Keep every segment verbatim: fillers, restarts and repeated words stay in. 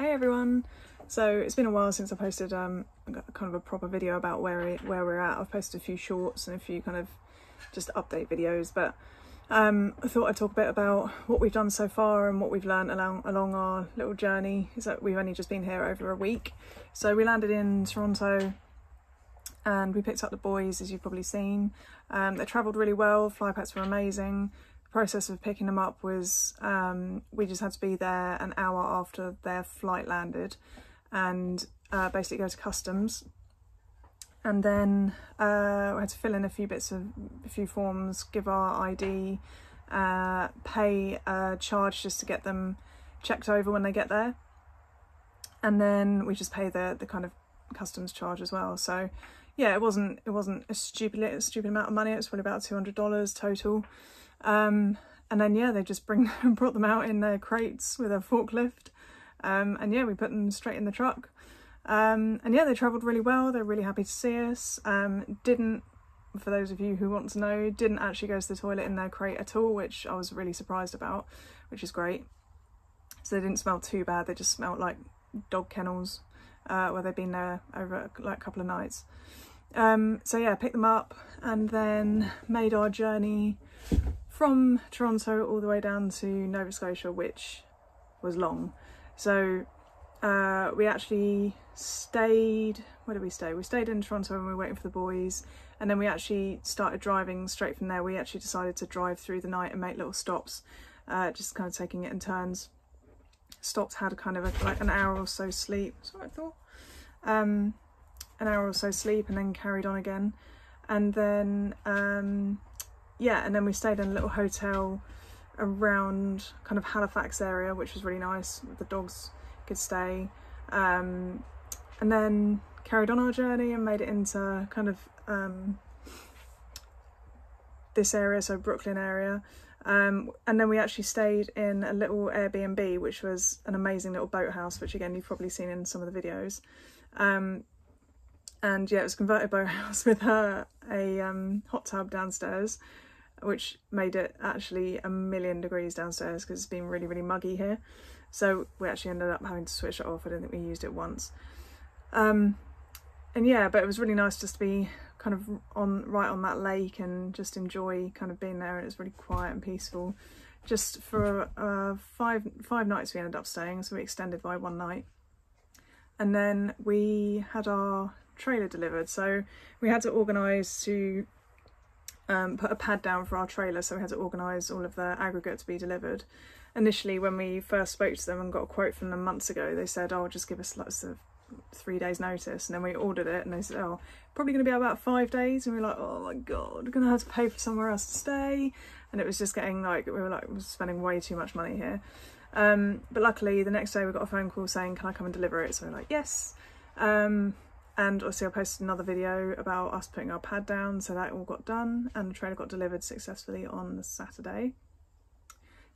Hey everyone! So it's been a while since I posted um, kind of a proper video about where, it, where we're at. I've posted a few shorts and a few kind of just update videos, but um, I thought I'd talk a bit about what we've done so far and what we've learned along, along our little journey. Is that we've only just been here over a week. So we landed in Toronto and we picked up the boys, as you've probably seen. Um, they travelled really well, flypacks were amazing. Process of picking them up was um we just had to be there an hour after their flight landed and uh basically go to customs, and then uh we had to fill in a few bits of a few forms, give our I D, uh pay a charge just to get them checked over when they get there, and then we just pay the the kind of customs charge as well. So yeah, it wasn't it wasn't a stupid a stupid amount of money. It was probably about two hundred dollars total. Um, and then yeah, they just bring brought them out in their crates with a forklift, um, and yeah, we put them straight in the truck, um, and yeah, they travelled really well. They're really happy to see us. Um, didn't, for those of you who want to know, didn't actually go to the toilet in their crate at all, which I was really surprised about, which is great. So they didn't smell too bad. They just smelled like dog kennels, uh, where they've been there over like a couple of nights. Um, so yeah, picked them up and then made our journey from Toronto all the way down to Nova Scotia, which was long. So uh, we actually stayed, where did we stay? We stayed in Toronto and we were waiting for the boys, and then we actually started driving straight from there. We actually decided to drive through the night and make little stops, uh, just kind of taking it in turns. Stopped, had kind of a, like an hour or so sleep, that's what I thought. Um, an hour or so sleep and then carried on again. And then, um, yeah, and then we stayed in a little hotel around kind of Halifax area, which was really nice. The dogs could stay, um, and then carried on our journey and made it into kind of um, this area, so Brooklyn area, um, and then we actually stayed in a little Airbnb, which was an amazing little boathouse, which again you've probably seen in some of the videos. Um, and yeah, it was a converted boathouse with uh, a um, hot tub downstairs, which made it actually a million degrees downstairs because it's been really, really muggy here. So we actually ended up having to switch it off. I don't think we used it once. Um, and yeah, but it was really nice just to be kind of on right on that lake and just enjoy kind of being there. And it was really quiet and peaceful. Just for uh, five, five nights we ended up staying, so we extended by one night. And then we had our trailer delivered, so we had to organise to Um, put a pad down for our trailer, so we had to organise all of the aggregate to be delivered. Initially, when we first spoke to them and got a quote from them months ago, they said, oh, just give us lots of three days notice, and then we ordered it and they said, oh, probably going to be about five days, and we were like, oh my god, we're going to have to pay for somewhere else to stay, and it was just getting like, we were like, we're spending way too much money here. Um, but luckily the next day we got a phone call saying, can I come and deliver it? So we're like, yes. Um, And obviously I posted another video about us putting our pad down, so that all got done and the trailer got delivered successfully on the Saturday.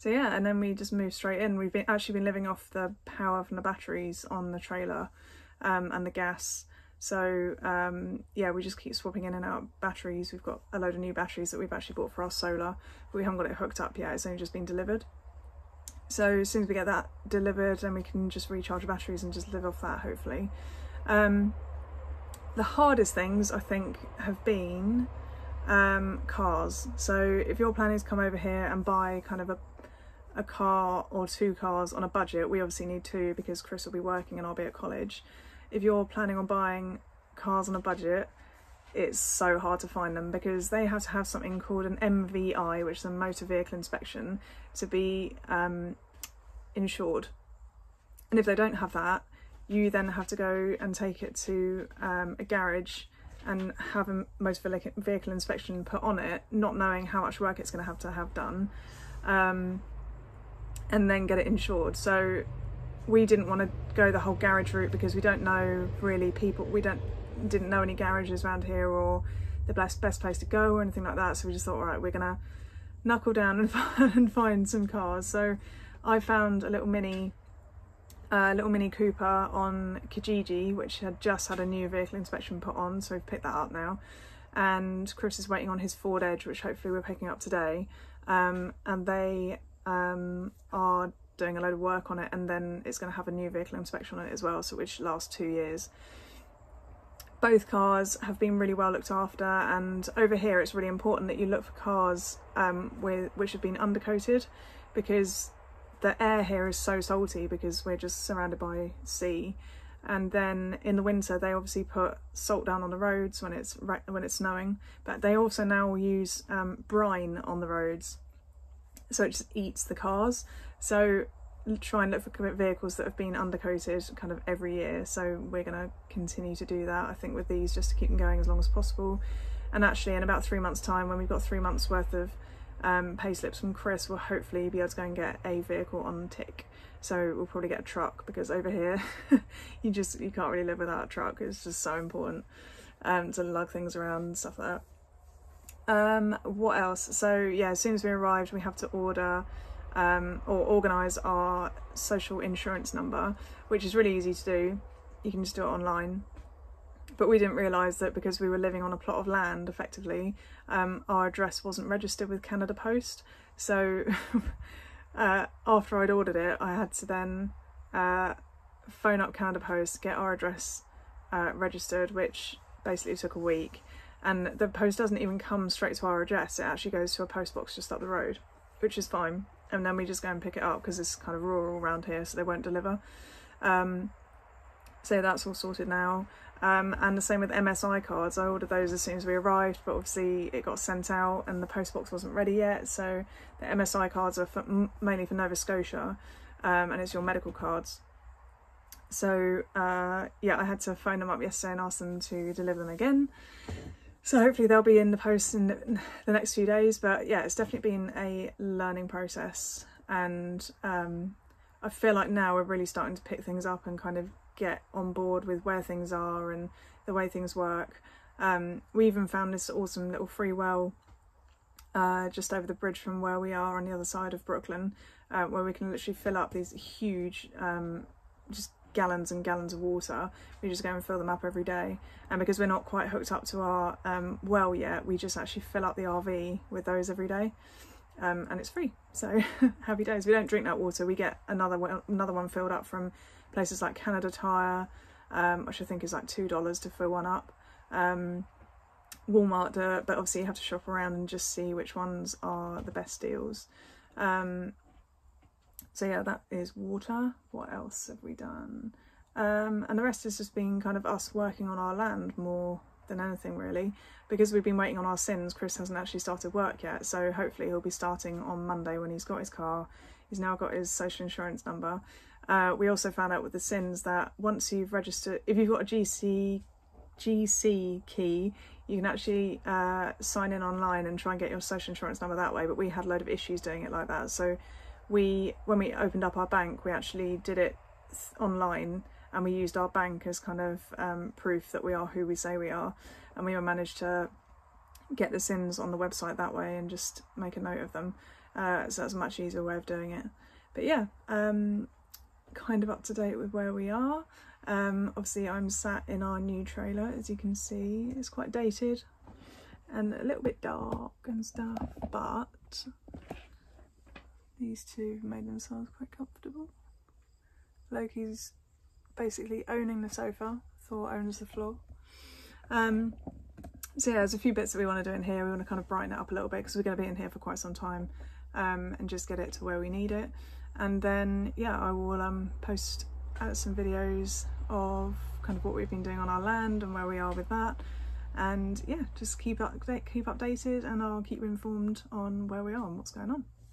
So yeah, and then we just moved straight in. We've been actually been living off the power from the batteries on the trailer, um, and the gas. So um, yeah, we just keep swapping in and out batteries. We've got a load of new batteries that we've actually bought for our solar, but we haven't got it hooked up yet. It's only just been delivered. So as soon as we get that delivered, then we can just recharge the batteries and just live off that, hopefully. Um, The hardest things I think have been um, cars. So if your plan is come over here and buy kind of a, a car or two cars on a budget, we obviously need two because Chris will be working and I'll be at college. If you're planning on buying cars on a budget, it's so hard to find them because they have to have something called an M V I, which is a motor vehicle inspection, to be um, insured. And if they don't have that, you then have to go and take it to um, a garage and have a motor vehicle inspection put on it, not knowing how much work it's going to have to have done, um, and then get it insured. So we didn't want to go the whole garage route because we don't know really people, we don't didn't know any garages around here or the best, best place to go or anything like that. So we just thought, all right, we're going to knuckle down and find, and find some cars. So I found a little mini Uh, little Mini Cooper on Kijiji, which had just had a new vehicle inspection put on, so we've picked that up now. And Chris is waiting on his Ford Edge, which hopefully we're picking up today. Um, and they um, are doing a load of work on it, and then it's going to have a new vehicle inspection on it as well, so which lasts two years. Both cars have been really well looked after, and over here it's really important that you look for cars um, with, which have been undercoated, because the air here is so salty because we're just surrounded by sea. And then in the winter they obviously put salt down on the roads when it's when it's snowing, but they also now use um, brine on the roads, so it just eats the cars. So try and look for vehicles that have been undercoated kind of every year. So we're going to continue to do that, I think, with these, just to keep them going as long as possible. And actually in about three months time, when we've got three months worth of um, pay slips from Chris, we'll hopefully be able to go and get a vehicle on tick. So we'll probably get a truck, because over here you just you can't really live without a truck. It's just so important um, to lug things around and stuff like that. Um, what else? So yeah, as soon as we arrived we have to order Um, or organise our social insurance number, which is really easy to do. You can just do it online. But we didn't realise that because we were living on a plot of land, effectively, um, our address wasn't registered with Canada Post. So uh, after I'd ordered it, I had to then uh, phone up Canada Post, get our address uh, registered, which basically took a week. And the post doesn't even come straight to our address. It actually goes to a post box just up the road, which is fine. And then we just go and pick it up, because it's kind of rural around here, so they won't deliver. Um, so that's all sorted now. Um, and the same with M S I cards. I ordered those as soon as we arrived, but obviously it got sent out and the postbox wasn't ready yet. So the M S I cards are for, mainly for Nova Scotia, um, and it's your medical cards. So uh, yeah, I had to phone them up yesterday and ask them to deliver them again. So hopefully they'll be in the post in the next few days. But yeah, it's definitely been a learning process, and um, I feel like now we're really starting to pick things up and kind of get on board with where things are and the way things work. Um, we even found this awesome little free well uh, just over the bridge from where we are on the other side of Brooklyn, uh, where we can literally fill up these huge um, just gallons and gallons of water. We just go and fill them up every day, and because we're not quite hooked up to our um, well yet, we just actually fill up the R V with those every day, um, and it's free, so happy days. We don't drink that water, we get another one, another one filled up from places like Canada Tire, um, which I think is like two dollars to fill one up, um, Walmart, uh, but obviously you have to shop around and just see which ones are the best deals. Um, So yeah, that is water. What else have we done? Um, and the rest has just been kind of us working on our land more than anything, really, because we've been waiting on our S I Ns. Chris hasn't actually started work yet, so hopefully he'll be starting on Monday when he's got his car. He's now got his social insurance number. Uh, we also found out with the S I Ns that once you've registered, if you've got a G C G C key, you can actually uh, sign in online and try and get your social insurance number that way. But we had a load of issues doing it like that, so. We, when we opened up our bank, we actually did it online, and we used our bank as kind of um, proof that we are who we say we are, and we managed to get the S I Ns on the website that way and just make a note of them. Uh, so that's a much easier way of doing it. But yeah, um, kind of up to date with where we are. Um, obviously, I'm sat in our new trailer, as you can see. It's quite dated and a little bit dark and stuff, but these two have made themselves quite comfortable. Loki's basically owning the sofa, Thor owns the floor. Um, so yeah, there's a few bits that we want to do in here. We want to kind of brighten it up a little bit, because we're going to be in here for quite some time, um, and just get it to where we need it. And then yeah, I will um, post out some videos of kind of what we've been doing on our land and where we are with that. And yeah, just keep, up, keep updated, and I'll keep you informed on where we are and what's going on.